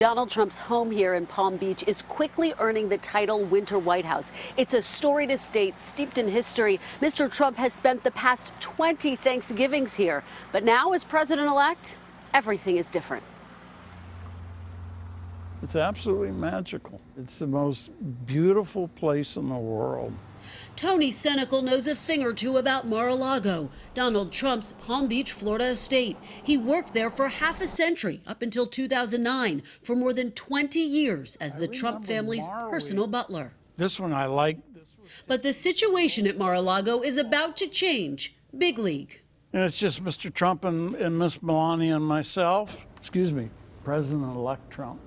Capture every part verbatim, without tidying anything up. Donald Trump's home here in Palm Beach is quickly earning the title Winter White House. It's a storied estate steeped in history. Mister Trump has spent the past twenty Thanksgivings here. But now, as president-elect, everything is different. It's absolutely magical. It's the most beautiful place in the world. Tony Senecal knows a thing or two about Mar-a-Lago, Donald Trump's Palm Beach, Florida estate. He worked there for half a century, up until two thousand nine, for more than twenty years as the Trump family's personal butler. This one I like. But the situation at Mar-a-Lago is about to change. Big league. And it's just Mister Trump and, and Miss Melania and myself. Excuse me, President-elect Trump.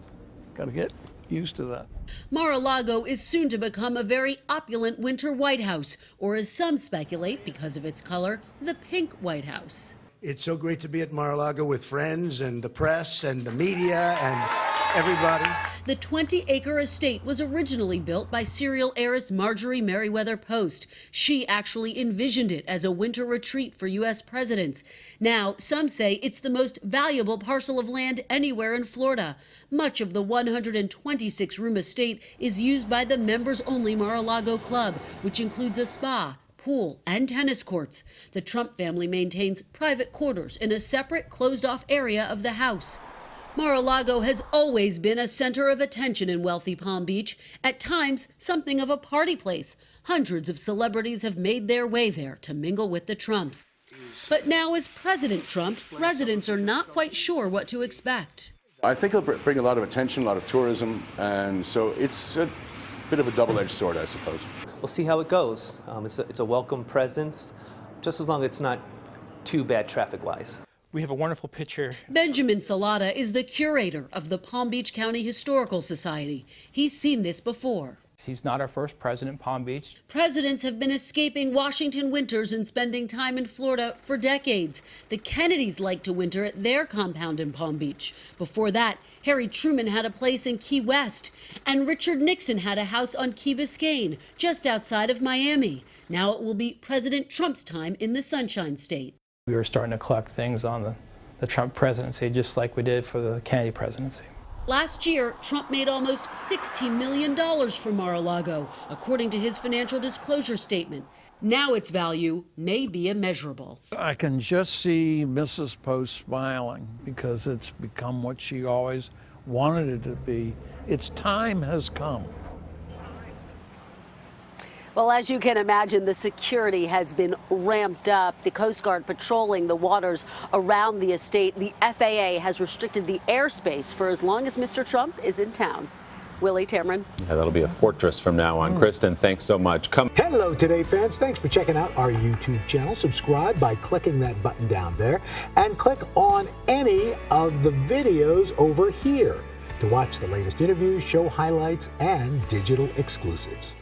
Got to get used to that. Mar-a-Lago is soon to become a very opulent winter White House, or as some speculate, because of its color, the pink White House. It's so great to be at Mar-a-Lago with friends and the press and the media and everybody. The twenty acre estate was originally built by serial heiress Marjorie Merriweather Post. She actually envisioned it as a winter retreat for U S presidents. Now, some say it's the most valuable parcel of land anywhere in Florida. Much of the one hundred twenty-six room estate is used by the members-only Mar-a-Lago Club, which includes a spa, pool, and tennis courts. The Trump family maintains private quarters in a separate, closed-off area of the house. Mar-a-Lago has always been a center of attention in wealthy Palm Beach, at times something of a party place. Hundreds of celebrities have made their way there to mingle with the Trumps. But now, as President Trump, residents are not quite sure what to expect. I think it'll bring a lot of attention, a lot of tourism, and so it's a bit of a double-edged sword, I suppose. We'll see how it goes. Um, it's, a, it's a welcome presence, just as long as it's not too bad traffic-wise. We have a wonderful picture. Benjamin Salata is the curator of the Palm Beach County Historical Society. He's seen this before. He's not our first president in Palm Beach. Presidents have been escaping Washington winters and spending time in Florida for decades. The Kennedys liked to winter at their compound in Palm Beach. Before that, Harry Truman had a place in Key West, and Richard Nixon had a house on Key Biscayne, just outside of Miami. Now it will be President Trump's time in the Sunshine State. We were starting to collect things on the, the Trump presidency, just like we did for the Kennedy presidency. Last year, Trump made almost sixteen million dollars for Mar-a-Lago, according to his financial disclosure statement. Now its value may be immeasurable. I can just see Missus Post smiling because it's become what she always wanted it to be. Its time has come. Well, as you can imagine, the security has been ramped up. The Coast Guard patrolling the waters around the estate. The F A A has restricted the airspace for as long as Mister Trump is in town. Willie, Tamron. Yeah, that'll be a fortress from now on. Mm. Kristen, thanks so much. Come. Hello, Today fans. Thanks for checking out our YouTube channel. Subscribe by clicking that button down there and click on any of the videos over here to watch the latest interviews, show highlights, and digital exclusives.